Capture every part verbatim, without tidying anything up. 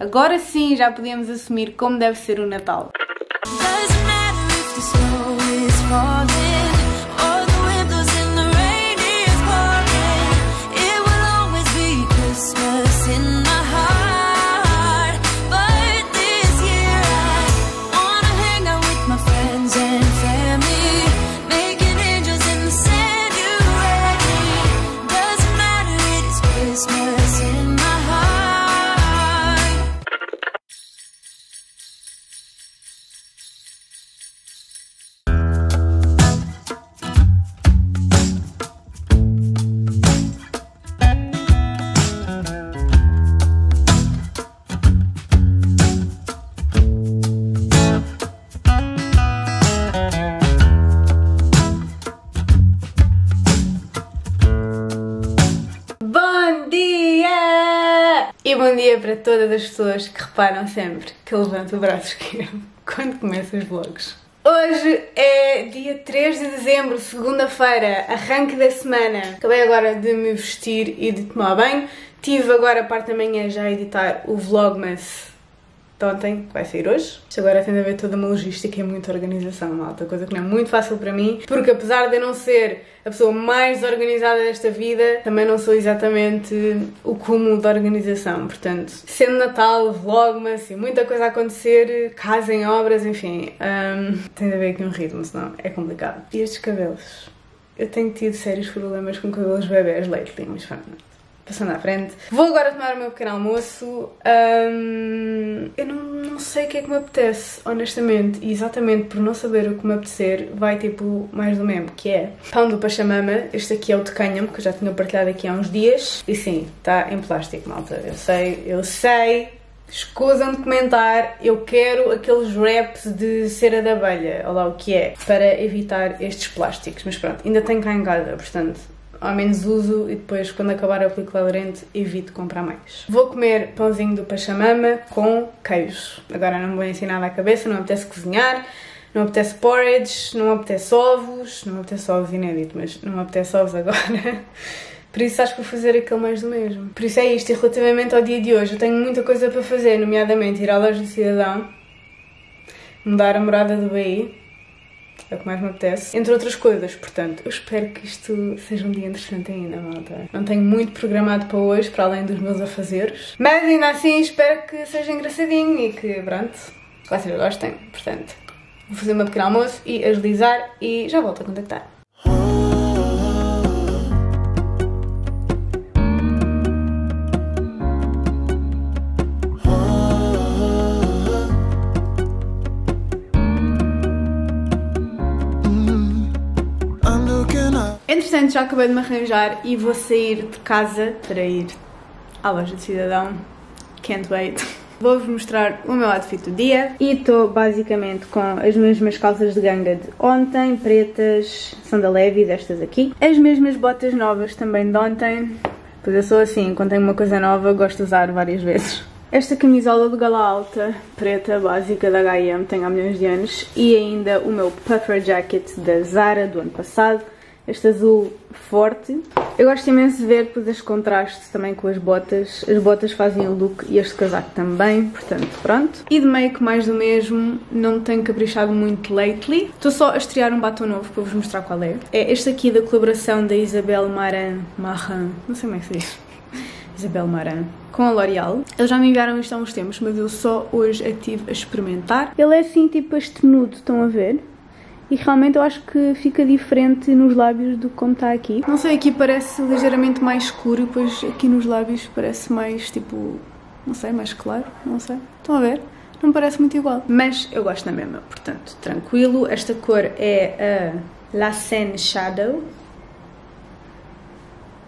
Agora sim já podíamos assumir como deve ser o Natal. Bom dia para todas as pessoas que reparam sempre que eu levanto o braço esquerdo quando começo os vlogs. Hoje é dia três de dezembro, segunda-feira, arranque da semana. Acabei agora de me vestir e de tomar banho. Tive agora a parte da manhã já a editar o Vlogmas de ontem, que vai sair hoje. Isto agora tem a ver toda uma logística e muita organização, malta. Coisa que não é muito fácil para mim, porque apesar de eu não ser a pessoa mais organizada desta vida, também não sou exatamente o cúmulo da organização, portanto, sendo Natal, Vlogmas e muita coisa a acontecer, casa em obras, enfim, hum, tem de haver aqui um ritmo, senão é complicado. E estes cabelos? Eu tenho tido sérios problemas com cabelos bebés lately, mas passando à frente. Vou agora tomar o meu pequeno almoço. Hum, eu não, não sei o que é que me apetece, honestamente. E exatamente por não saber o que me apetecer, vai tipo mais do mesmo, que é pão do Pachamama. Este aqui é o de cânhamo, que eu já tinha partilhado aqui há uns dias. E sim, está em plástico, malta. Eu sei, eu sei. Escusam de comentar, eu quero aqueles wraps de cera de abelha, olha lá o que é, para evitar estes plásticos. Mas pronto, ainda tenho cá em casa, portanto, ao menos uso e depois, quando acabar a película aderente, evito comprar mais. Vou comer pãozinho do Pachamama com queijo. Agora não me vou ensinar nada à cabeça, não me apetece cozinhar, não me apetece porridge, não me apetece ovos, não me apetece ovos inédito, mas não me apetece ovos agora. Por isso acho que vou fazer aquele mais do mesmo. Por isso é isto, e relativamente ao dia de hoje, eu tenho muita coisa para fazer, nomeadamente ir à Loja do Cidadão, mudar a morada do Bahia, é o que mais me apetece, entre outras coisas, portanto, eu espero que isto seja um dia interessante ainda, malta. Não tenho muito programado para hoje, para além dos meus afazeres, mas ainda assim espero que seja engraçadinho e que, pronto, vocês gostem, portanto, vou fazer uma pequena almoço e agilizar e já volto a contactar. Entretanto, já acabei de me arranjar e vou sair de casa para ir à Loja do Cidadão. Can't wait! Vou-vos mostrar o meu outfit do dia e estou basicamente com as mesmas calças de ganga de ontem, pretas, são da Levi's, estas aqui. As mesmas botas novas também de ontem, pois eu sou assim, quando tenho uma coisa nova gosto de usar várias vezes. Esta camisola de gala alta, preta, básica da H e M, tem há milhões de anos, e ainda o meu puffer jacket da Zara do ano passado. Este azul forte. Eu gosto imenso de ver depois este contraste também com as botas. As botas fazem o look e este casaco também, portanto, pronto. E de make mais do mesmo, não tenho caprichado muito lately. Estou só a estrear um batom novo para vos mostrar qual é. É este aqui da colaboração da Isabel Marant, Marant, não sei como é que se diz. Isabel Marant, com a L'Oréal. Eles já me enviaram isto há uns tempos, mas eu só hoje estive a experimentar. Ele é assim tipo este nude, estão a ver? E realmente eu acho que fica diferente nos lábios do que como está aqui. Não sei, aqui parece ligeiramente mais escuro e depois aqui nos lábios parece mais tipo, não sei, mais claro, não sei. Estão a ver? Não parece muito igual. Mas eu gosto da mesma, portanto, tranquilo. Esta cor é a La Seine Shadow.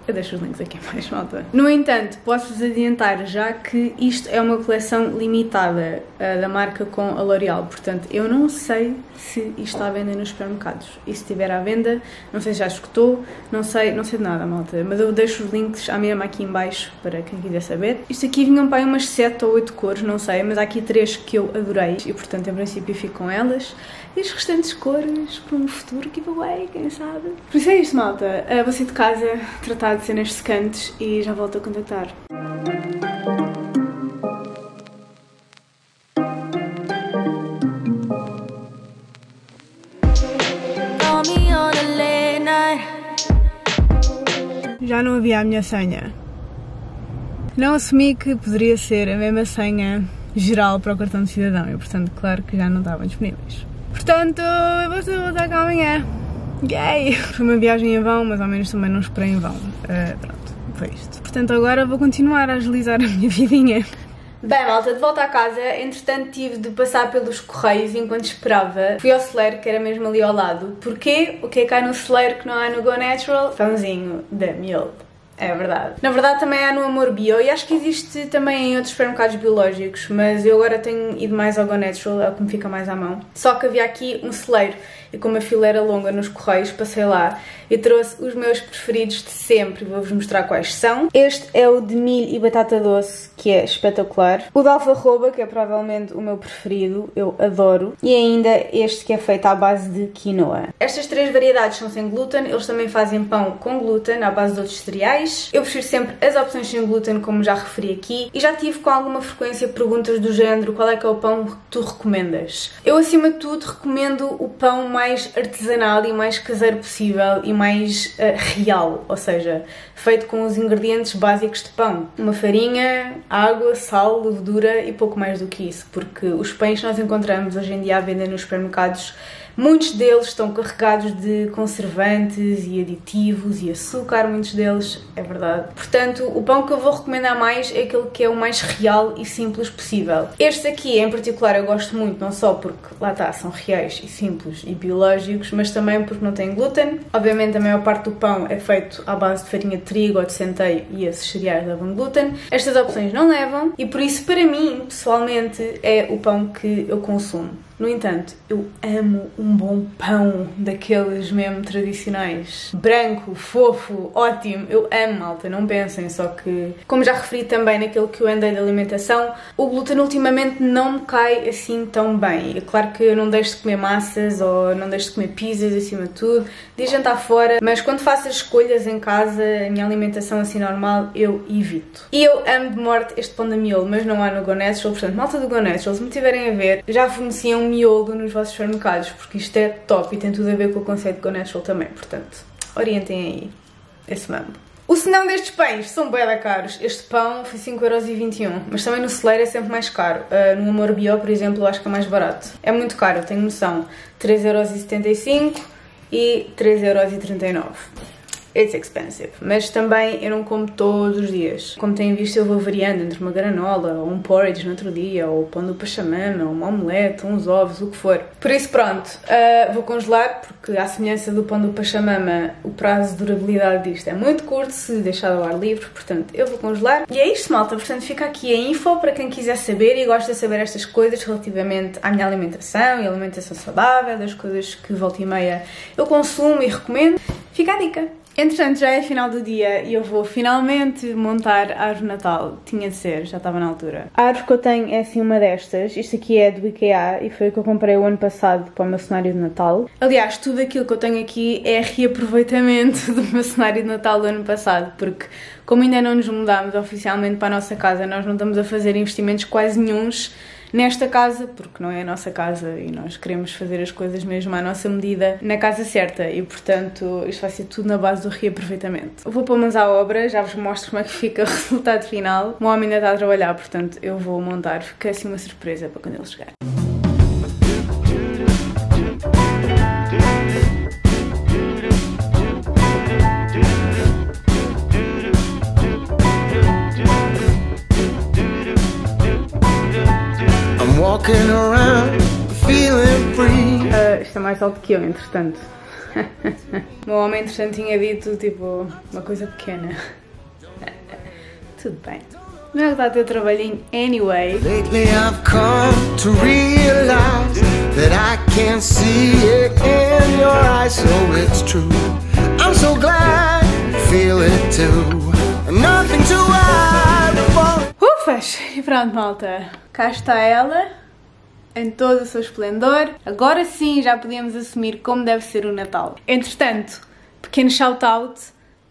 Eu deixo os links aqui mais, malta. No entanto, posso-vos adiantar já que isto é uma coleção limitada uh, da marca com a L'Oréal. Portanto, eu não sei se isto está à venda nos supermercados. E se estiver à venda, não sei se já escutou, não sei, não sei de nada, malta. Mas eu deixo os links à mesma aqui em baixo para quem quiser saber. Isto aqui vinham para aí umas sete ou oito cores, não sei, mas há aqui três que eu adorei. E, portanto, em princípio, fico com elas. E as restantes cores para um futuro giveaway, quem sabe? Por isso é isto, malta. Uh, vou sair de casa, tratar de cenas secantes e já volto a contactar. já não havia a minha senha. Não assumi que poderia ser a mesma senha geral para o cartão de cidadão e, portanto, claro que já não estavam disponíveis. Portanto, eu vou voltar cá amanhã. Yay! Foi uma viagem em vão, mas ao menos também não esperei em vão. Uh, pronto, foi isto. Portanto, agora vou continuar a agilizar a minha vidinha. Bem, malta, de volta à casa, entretanto tive de passar pelos correios enquanto esperava. Fui ao Celeiro, que era mesmo ali ao lado. Porquê? O que é que há no Celeiro que não há no Go Natural? Pãozinho da Miolo. É verdade. Na verdade também há no Amor Bio e acho que existe também em outros supermercados biológicos, mas eu agora tenho ido mais ao Go Natural, é o que me fica mais à mão. Só que havia aqui um celeiro e com uma fileira longa nos correios passei lá e trouxe os meus preferidos de sempre. Vou-vos mostrar quais são. Este é o de milho e batata doce, que é espetacular. O de alfarroba, que é provavelmente o meu preferido, eu adoro. E ainda este que é feito à base de quinoa. Estas três variedades são sem glúten, eles também fazem pão com glúten à base de outros cereais. Eu prefiro sempre as opções sem glúten, como já referi aqui, e já tive com alguma frequência perguntas do género: qual é que é o pão que tu recomendas? Eu, acima de tudo, recomendo o pão mais artesanal e mais caseiro possível e mais uh, real, ou seja, feito com os ingredientes básicos de pão. Uma farinha, água, sal, levedura e pouco mais do que isso, porque os pães que nós encontramos hoje em dia à venda nos supermercados, muitos deles estão carregados de conservantes e aditivos e açúcar, muitos deles, é verdade. Portanto, o pão que eu vou recomendar mais é aquele que é o mais real e simples possível. Este aqui, em particular, eu gosto muito, não só porque, lá está, são reais e simples e biológicos, mas também porque não tem glúten. Obviamente, a maior parte do pão é feito à base de farinha de trigo ou de centeio e esses cereais levam glúten. Estas opções não levam e, por isso, para mim, pessoalmente, é o pão que eu consumo. No entanto, eu amo um bom pão daqueles mesmo tradicionais. Branco, fofo, ótimo. Eu amo, malta, não pensem, só que, como já referi também naquilo que eu andei de alimentação, o glúten ultimamente não me cai assim tão bem. É claro que eu não deixo de comer massas ou não deixo de comer pizzas acima de tudo, de jantar fora, mas quando faço as escolhas em casa, a minha alimentação assim normal, eu evito. E eu amo de morte este pão da Miolo, mas não há no Go Natural, portanto, malta do Go Natural, se me tiverem a ver, já forneciam Miolo nos vossos supermercados, porque isto é top e tem tudo a ver com o conceito de Go Natural também, portanto, orientem aí esse mambo. O senão destes pães são bué caros. Este pão foi cinco euros e vinte e um, mas também no Celeiro é sempre mais caro. Uh, no Amor Bio, por exemplo, eu acho que é mais barato. É muito caro, tenho noção. três euros e setenta e cinco e três euros e trinta e nove. It's expensive. Mas também eu não como todos os dias. Como têm visto, eu vou variando entre uma granola, ou um porridge no outro dia, ou o pão do Pachamama, ou uma omelete, ou uns ovos, o que for. Por isso, pronto, uh, vou congelar, porque à semelhança do pão do Pachamama, o prazo de durabilidade disto é muito curto, se deixar ao ar livre, portanto, eu vou congelar. E é isto, malta, portanto, fica aqui a info para quem quiser saber e gosta de saber estas coisas relativamente à minha alimentação e alimentação saudável, das coisas que volta e meia eu consumo e recomendo. Fica a dica. Entretanto, já é final do dia e eu vou finalmente montar a árvore de Natal. Tinha de ser, já estava na altura. A árvore que eu tenho é assim uma destas. Isto aqui é do IKEA e foi o que eu comprei o ano passado para o meu cenário de Natal. Aliás, tudo aquilo que eu tenho aqui é reaproveitamento do meu cenário de Natal do ano passado, porque como ainda não nos mudámos oficialmente para a nossa casa, nós não estamos a fazer investimentos quase nenhuns nesta casa, porque não é a nossa casa e nós queremos fazer as coisas mesmo à nossa medida, na casa certa, e portanto isto vai ser tudo na base do reaproveitamento. Vou pôr mãos à obra, já vos mostro como é que fica o resultado final. O meu homem ainda está a trabalhar, portanto eu vou montar, fica assim uma surpresa para quando ele chegar. Walking around, feeling free. Uh, isto é mais alto que eu, entretanto. O meu homem, entretanto, tinha dito, tipo, uma coisa pequena. Tudo bem. Não é que dá o teu trabalhinho, anyway. Lately I've come to realize that I can see it in your eyes, so it's true. I'm so glad you feel it too. Nothing to hide for. Ufas! E pronto, malta. Cá está ela, em todo o seu esplendor. Agora sim já podemos assumir como deve ser o Natal. Entretanto, pequeno shout-out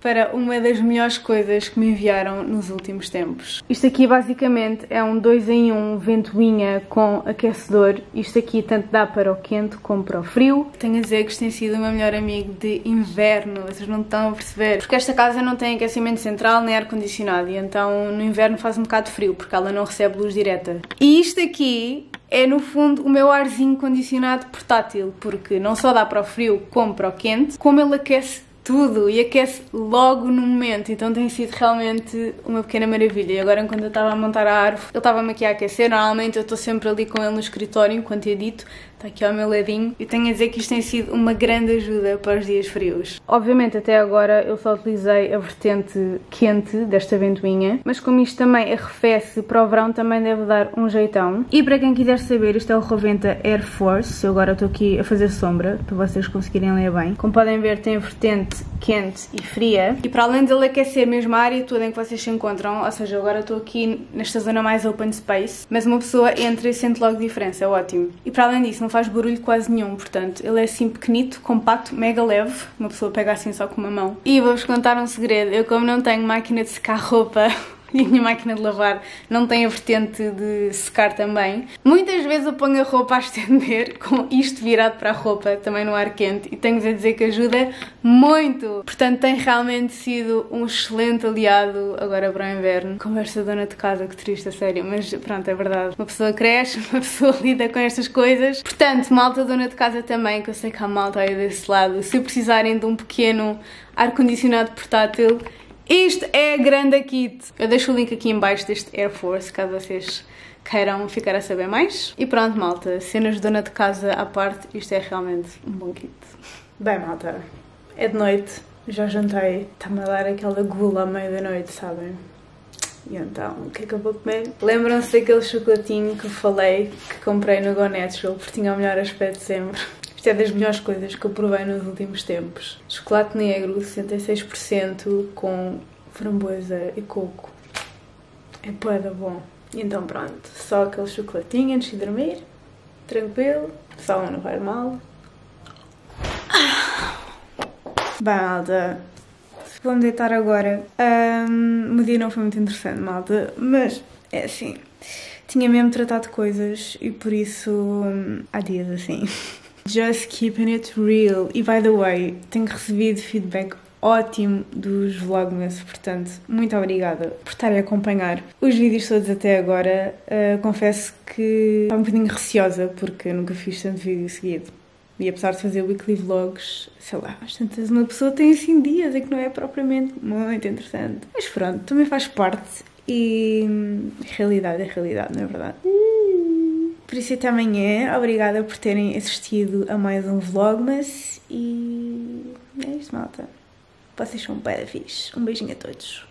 para uma das melhores coisas que me enviaram nos últimos tempos. Isto aqui basicamente é um dois em um ventoinha com aquecedor. Isto aqui tanto dá para o quente como para o frio. Tenho a dizer que isto tem sido o meu melhor amigo de inverno, vocês não estão a perceber. Porque esta casa não tem aquecimento central nem ar-condicionado e então no inverno faz um bocado de frio porque ela não recebe luz direta. E isto aqui é no fundo o meu arzinho condicionado portátil, porque não só dá para o frio como para o quente, como ele aquece tudo e aquece logo no momento, então tem sido realmente uma pequena maravilha. E agora, enquanto eu estava a montar a árvore, ele estava-me aqui a aquecer. Normalmente eu estou sempre ali com ele no escritório, enquanto edito, está aqui ao meu ladinho, e tenho a dizer que isto tem sido uma grande ajuda para os dias frios. Obviamente até agora eu só utilizei a vertente quente desta ventoinha, mas como isto também arrefece para o verão também deve dar um jeitão. E para quem quiser saber, isto é o Rowenta Air Force. Eu agora estou aqui a fazer sombra para vocês conseguirem ler bem. Como podem ver, tem a vertente quente e fria, e para além dele aquecer mesmo a área toda em que vocês se encontram, ou seja, agora estou aqui nesta zona mais open space, mas uma pessoa entra e sente logo diferença, é ótimo. E para além disso não faz barulho quase nenhum, portanto ele é assim pequenito, compacto, mega leve, uma pessoa pega assim só com uma mão. E vou-vos contar um segredo, eu como não tenho máquina de secar roupa e a minha máquina de lavar não tem a vertente de secar também, muitas vezes eu ponho a roupa a estender com isto virado para a roupa, também no ar quente, e tenho-vos a dizer que ajuda muito. Portanto, tem realmente sido um excelente aliado agora para o inverno. Conversa dona de casa, que triste, a sério, mas pronto, é verdade. Uma pessoa cresce, uma pessoa lida com estas coisas. Portanto, malta dona de casa também, que eu sei que há malta aí desse lado, se precisarem de um pequeno ar-condicionado portátil, isto é a grande kit. Eu deixo o link aqui em baixo deste Air Force, caso vocês queiram ficar a saber mais. E pronto, malta, cenas de dona de casa à parte, isto é realmente um bom kit. Bem, malta, é de noite, já jantei, está-me a dar aquela gula à meia da noite, sabem? E então, o que é que eu vou comer? Lembram-se daquele chocolatinho que eu falei que comprei no Go Natural, porque tinha o melhor aspecto sempre. É das melhores coisas que eu provei nos últimos tempos. Chocolate negro, sessenta e seis por cento, com framboesa e coco. É poeda bom. Então pronto, só aquele chocolatinho antes de dormir. Tranquilo, só não vai mal. Bem, malta, vou-me deitar agora. Um, o dia não foi muito interessante, malta, mas é assim. Tinha mesmo tratado coisas e por isso hum, há dias assim. Just keeping it real. E by the way, tenho recebido feedback ótimo dos Vlogmas, portanto, muito obrigada por estarem a acompanhar os vídeos todos até agora. Uh, confesso que estava um bocadinho receosa porque nunca fiz tanto vídeo seguido. E apesar de fazer weekly vlogs, sei lá, às tantas uma pessoa tem assim dias, é que não é propriamente muito interessante. Mas pronto, também faz parte e realidade é realidade, não é verdade? Por isso até amanhã, obrigada por terem assistido a mais um Vlogmas e é isto, malta. Vocês são bué da fixe. Um beijinho a todos.